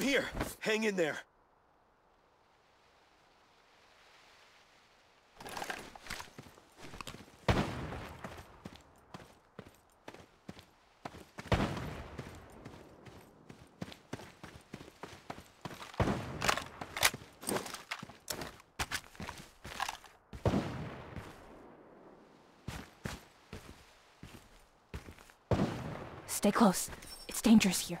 I'm here. Hang in there. Stay close. It's dangerous here.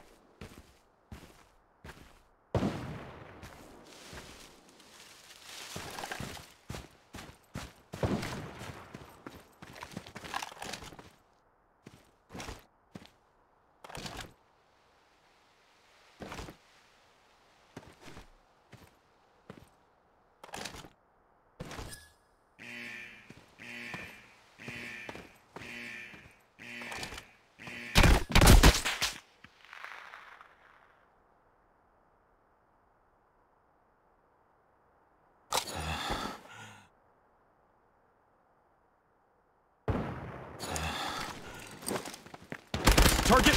Target!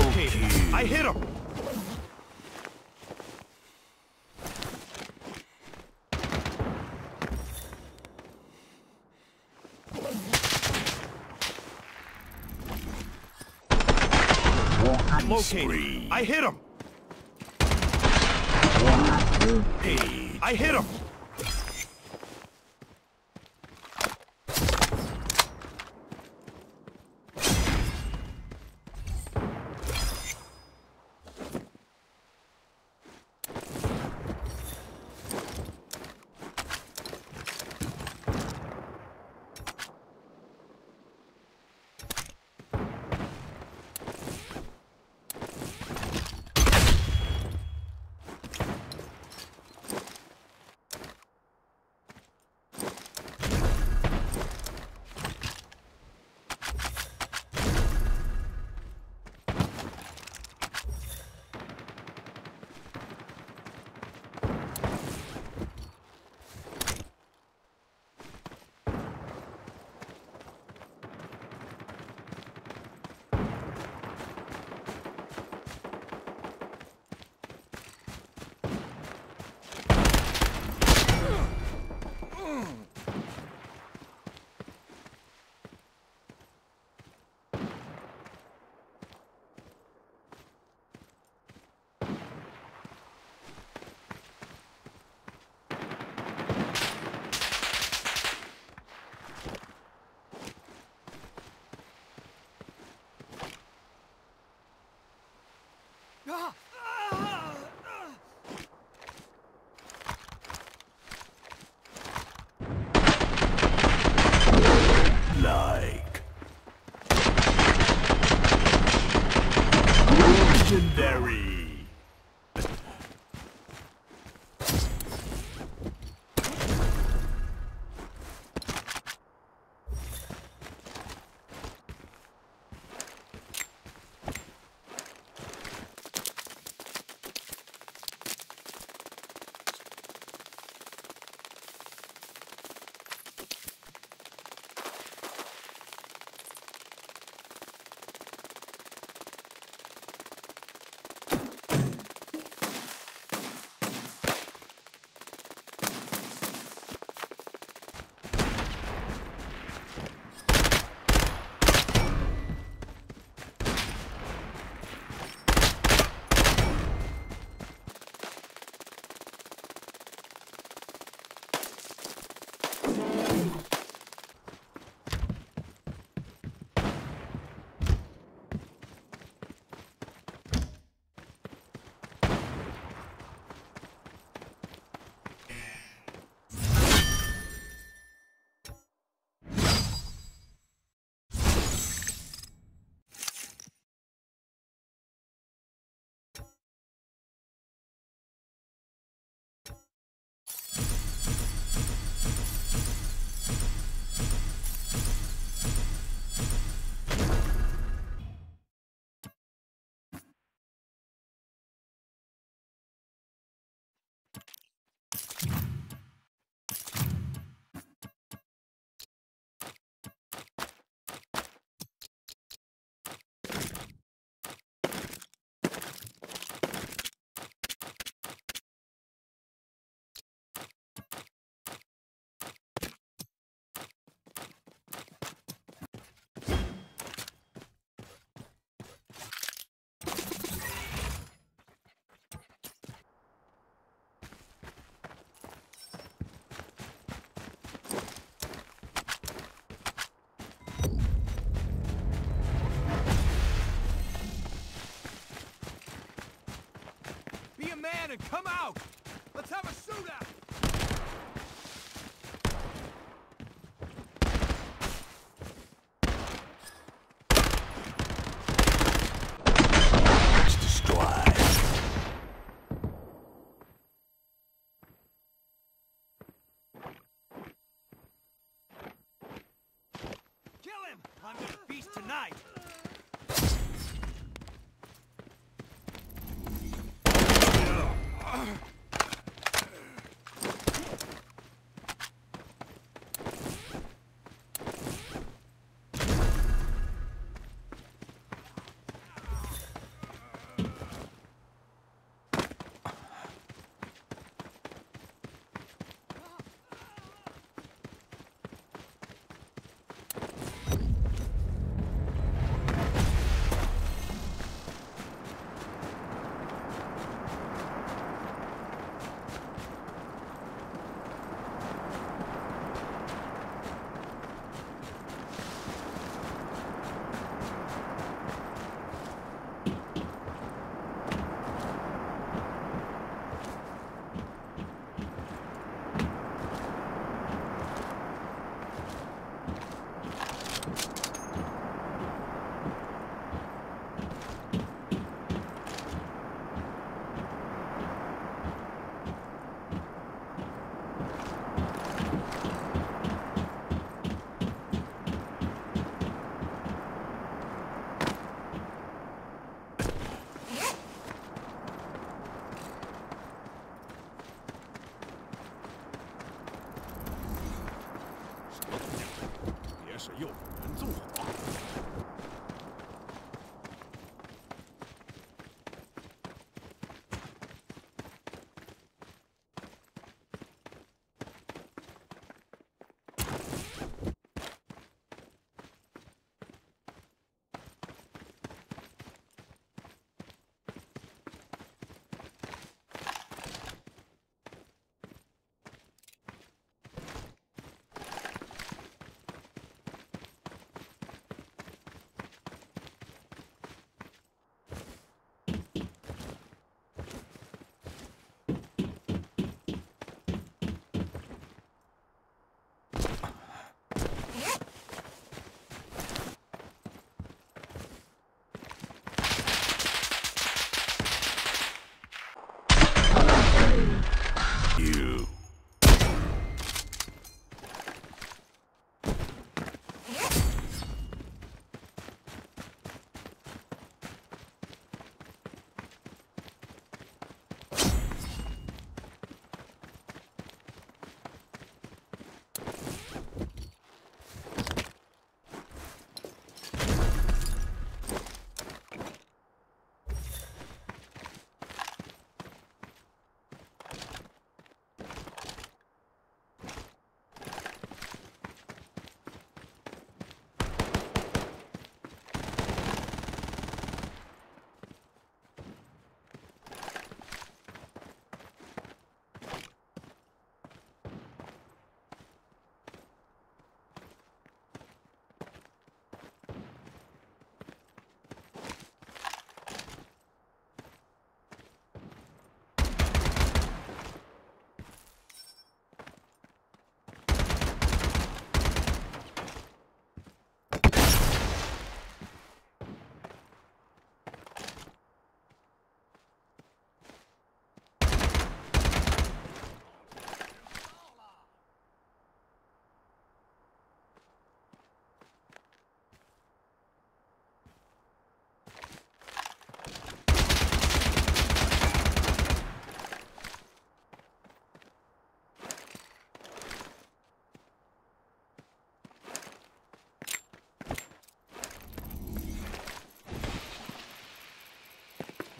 Okay, I hit him! Located. I hit him! Hey, I hit him! in and come out! Let's have a shootout! I'm gonna feast tonight!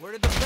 Where did the bad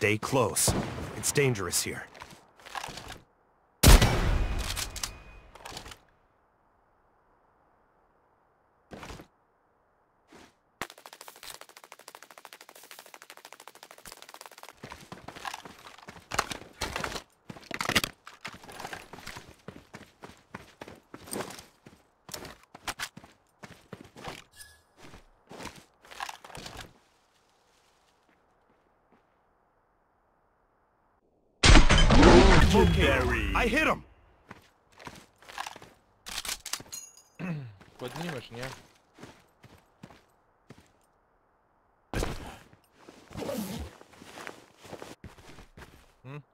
Stay close. It's dangerous here. Okay. I hit him. Поднимешь, не?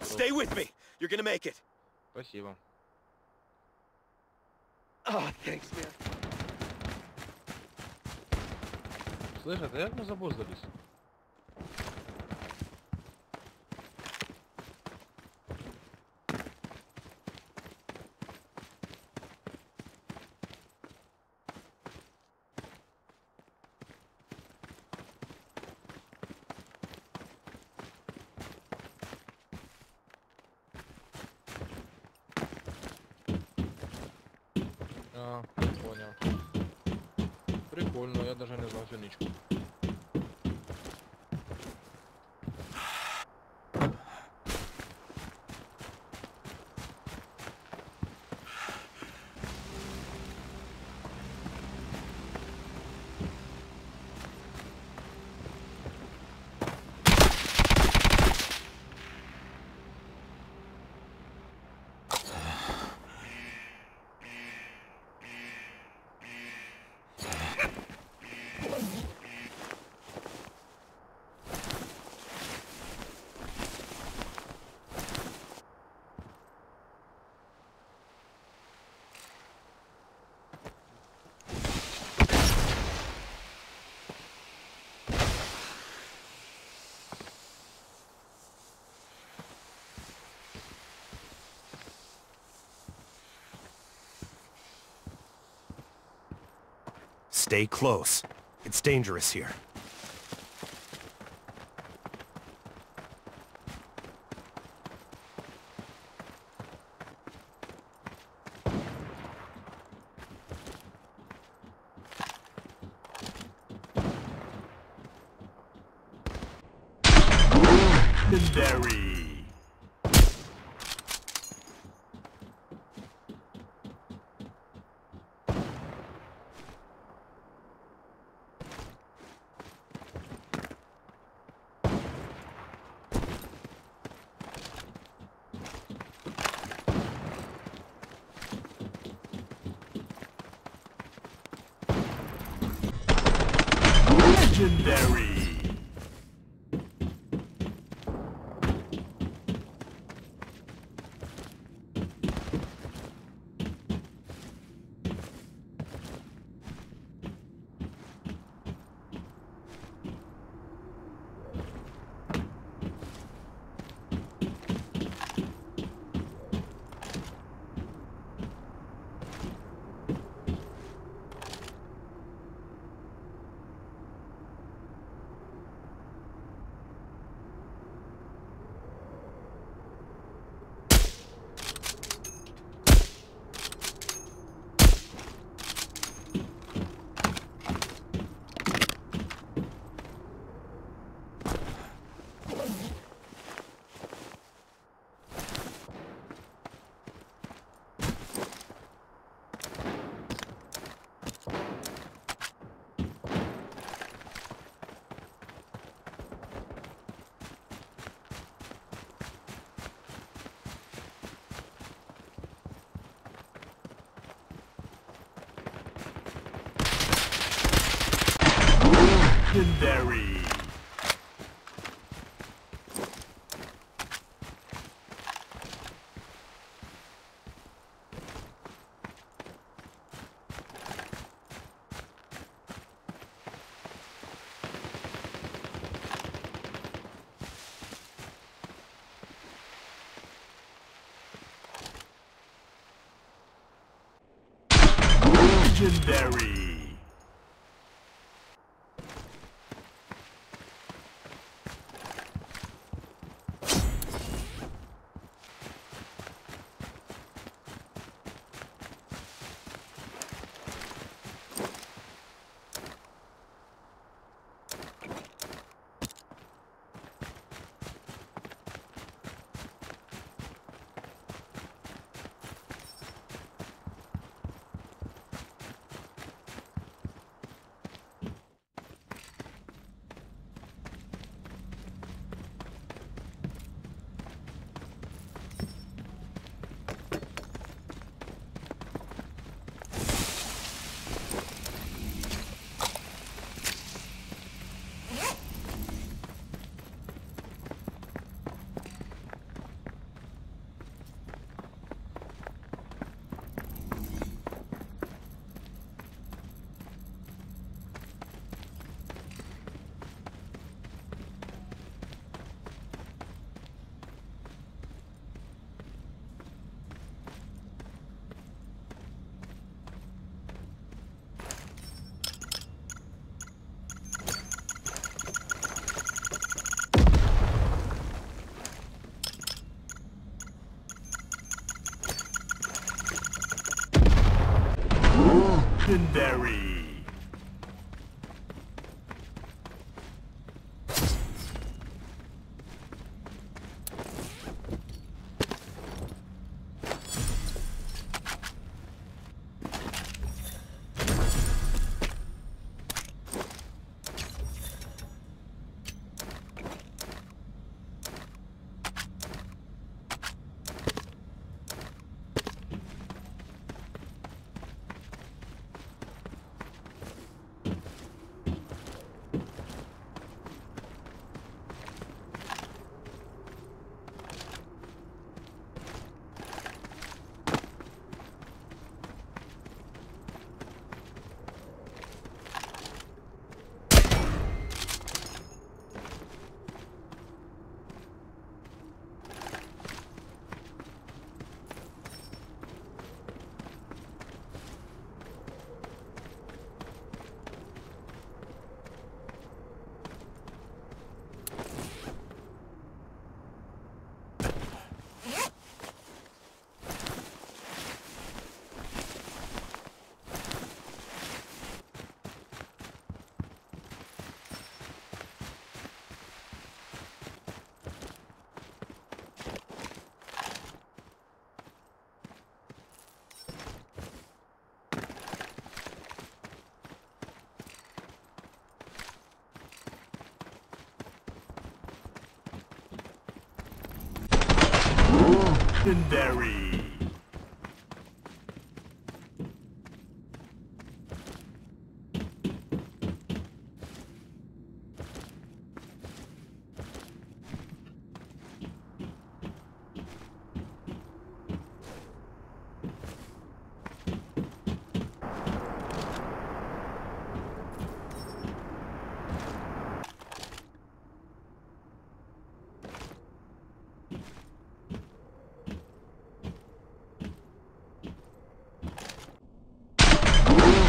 Stay with me. You're gonna make it. Спасибо. Oh, thanks, man. Слышь, а как мы забоздались? А, понял. Прикольно, я даже не знал финичку. Stay close. It's dangerous here. Legendary. Legendary. Legendary. Legendary. Legendary. Legendary.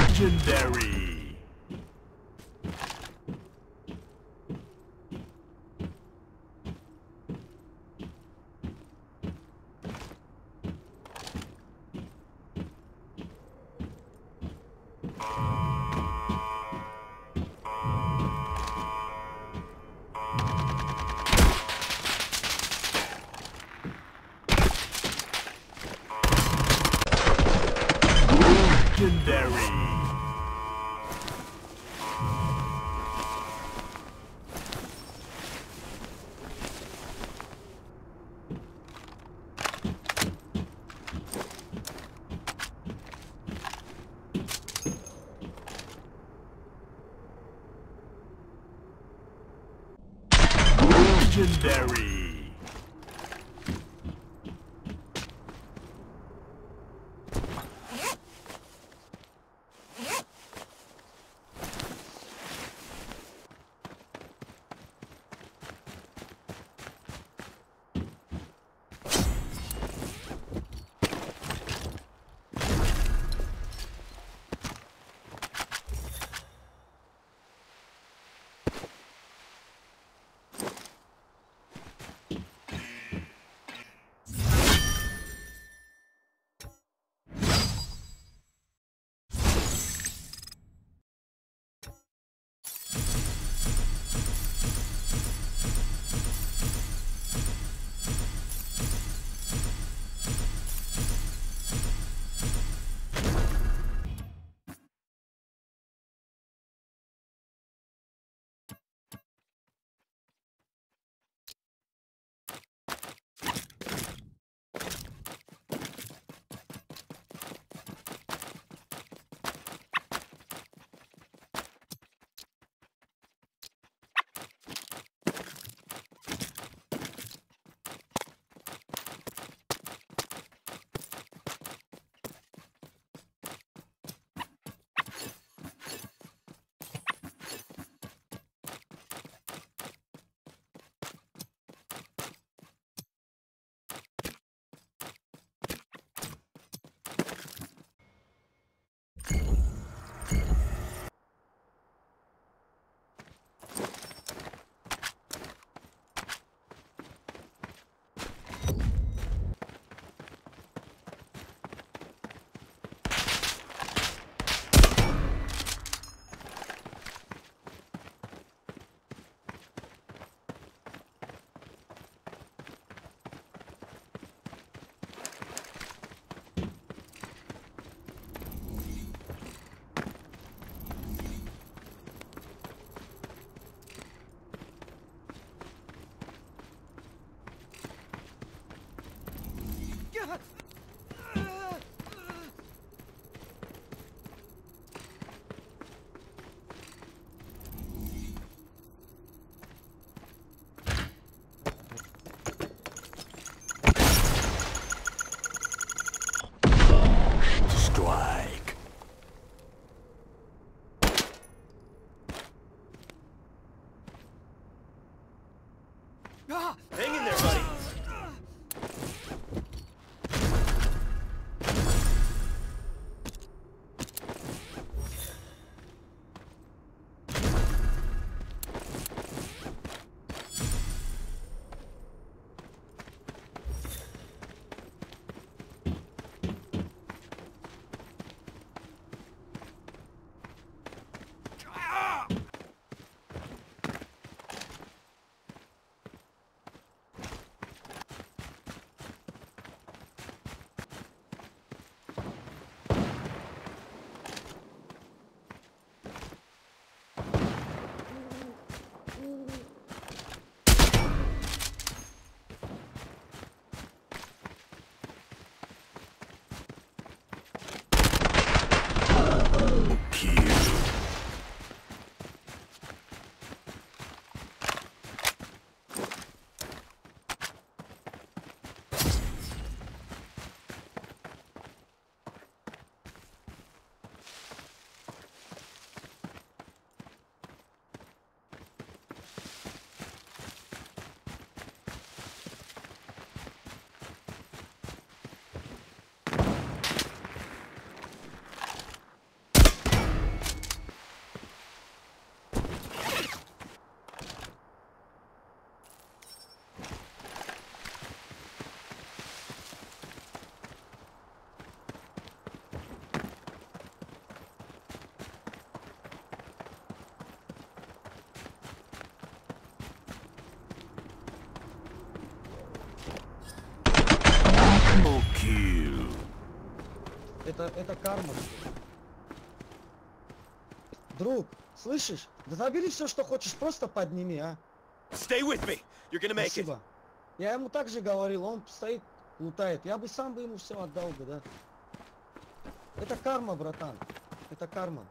Legendary. Legendary. Legendary. Hang in there, buddy. Это карма. Друг, слышишь? Да забери все, что хочешь, просто подними, а. Stay with me. You're gonna make it. Я ему так же говорил, он стоит, лутает. Я бы сам ему все отдал бы, да. Это карма, братан. Это карма.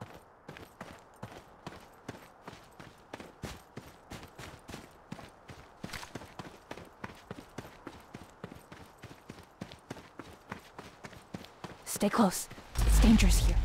Stay close. It's dangerous here.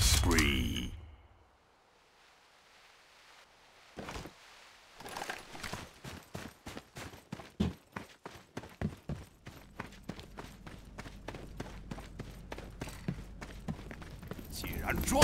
Spree.竟然装！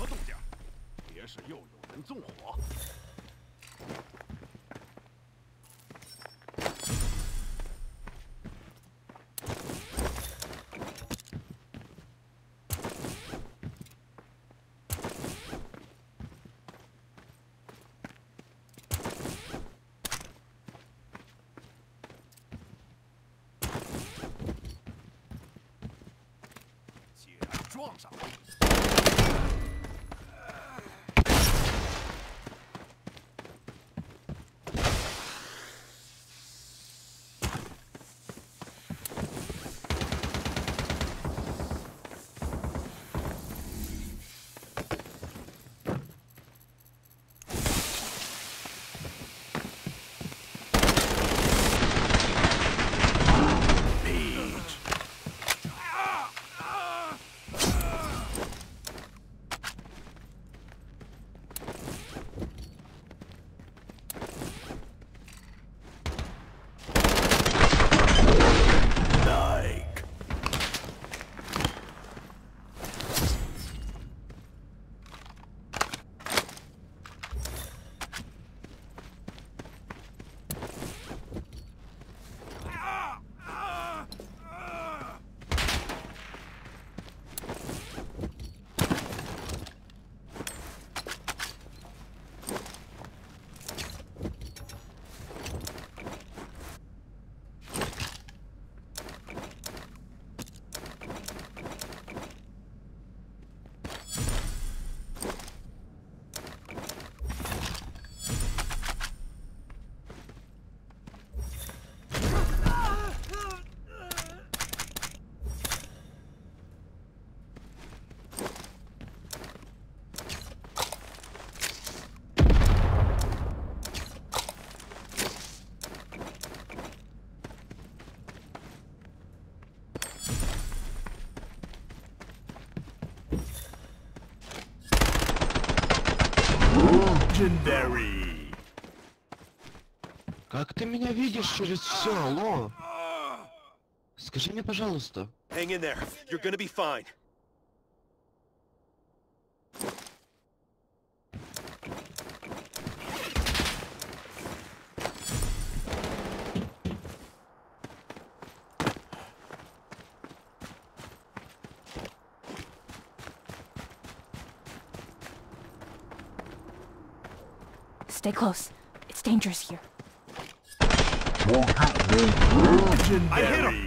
多动点，别是又有人纵火。 撞上了。 Legendary. Как ты меня видишь через все, алло? Скажи мне, пожалуйста. Hang in there. You're gonna be fine. Stay close. It's dangerous here. I hit him!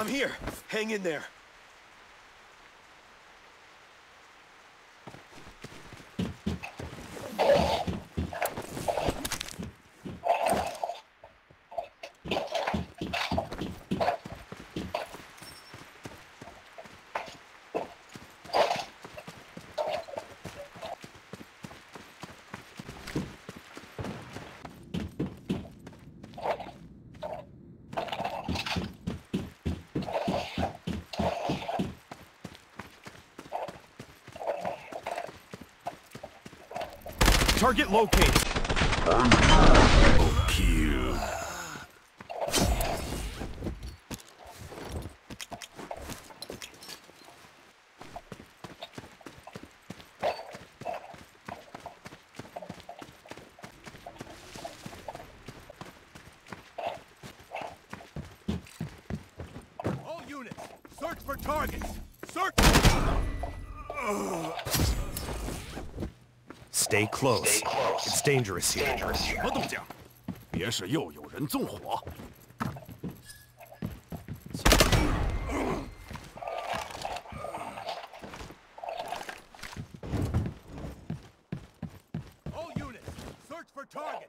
I'm here. Hang in there. Target located. Kill. All units, search for targets. Search. Stay close. It's dangerous here. 什么动静？别是又有人纵火。 All units, search for targets.